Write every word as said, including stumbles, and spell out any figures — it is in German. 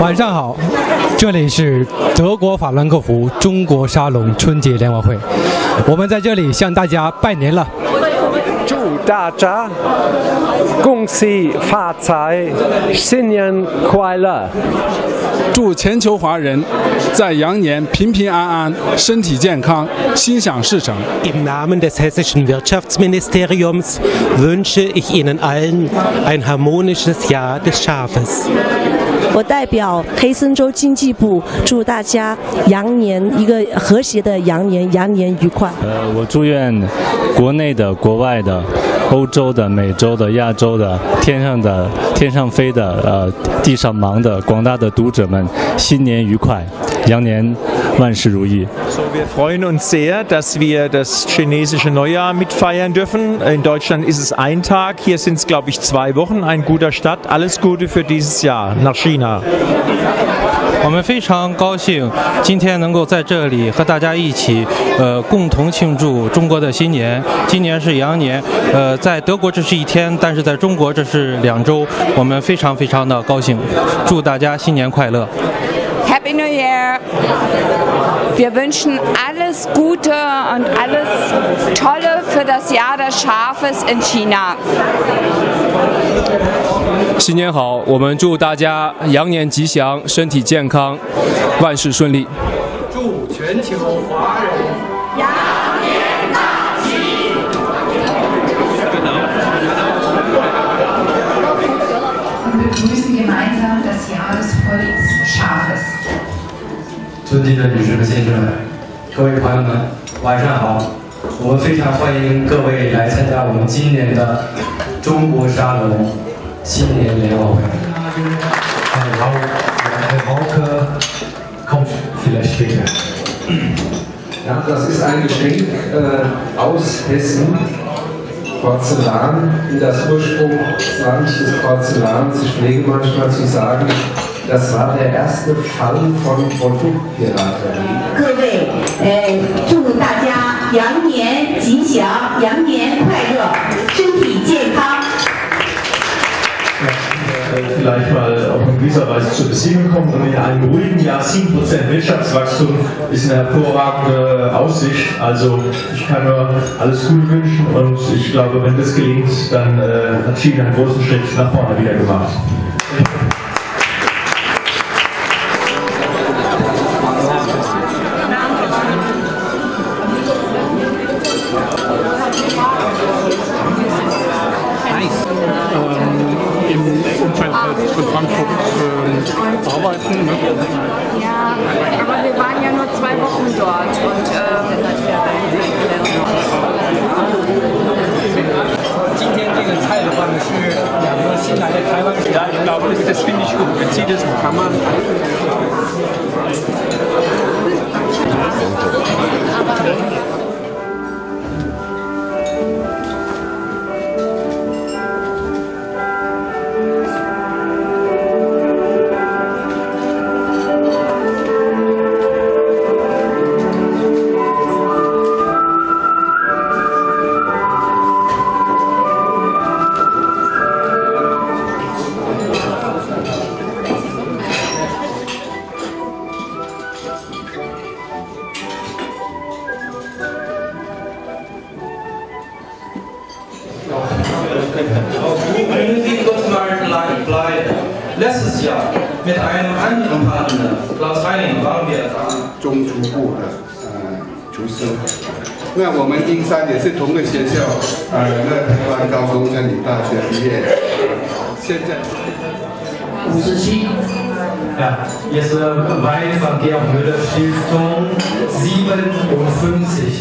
晚上好，这里是德国法兰克福中国沙龙春节联欢会，我们在这里向大家拜年了。祝大家恭喜发财，新年快乐！祝全球华人在羊年平平安安、身体健康、心想事成。Im Namen des hessischen Wirtschaftsministeriums wünsche ich Ihnen allen ein harmonisches Jahr des Schafes. 我代表黑森州经济部，祝大家羊年一个和谐的羊年，羊年愉快。呃，我祝愿国内的、国外的、欧洲的、美洲的、亚洲的、天上的、天上飞的、呃，地上忙的广大的读者们，新年愉快，羊年万事如意。So, wir freuen uns sehr, dass wir das chinesische Neujahr mitfeiern dürfen. In Deutschland ist es ein Tag, hier sind es, glaube ich, zwei Wochen. Ein guter Start. Alles Gute für dieses Jahr nach China. 我们非常高兴今天能够在这里和大家一起，呃，共同庆祝中国的新年。今年是羊年，呃，在德国这是一天，但是在中国这是两周。我们非常非常的高兴，祝大家新年快乐。Happy New Year! Wir wünschen alles Gute und alles Tolle für das Jahr des Schafes in China. 新年好，我们祝大家羊年吉祥，身体健康，万事顺利。祝全球华人羊年大吉。尊敬的女士们、先生们，各位朋友们，晚上好！我们非常欢迎各位来参加我们今年的中国沙龙。 新年联欢会。Kommt vielleicht später. Ja, das ist ein Geschenk äh, aus Hessen. Porzellan, wie das Ursprungsland des Porzellans. Ich pflege manchmal zu sagen, das war der erste Fall von Produktpiraterie. 呃，祝大家羊年吉祥，羊年快乐，身体健康。 vielleicht mal auch in gewisser Weise zur Besinnung kommen und in einem ruhigen Jahr sieben Prozent Wirtschaftswachstum ist eine hervorragende Aussicht. Also ich kann nur alles Gute wünschen und ich glaube, wenn das gelingt, dann äh, hat China einen großen Schritt nach vorne wieder gemacht. Georg Müller Stiftung siebenundfünfzig.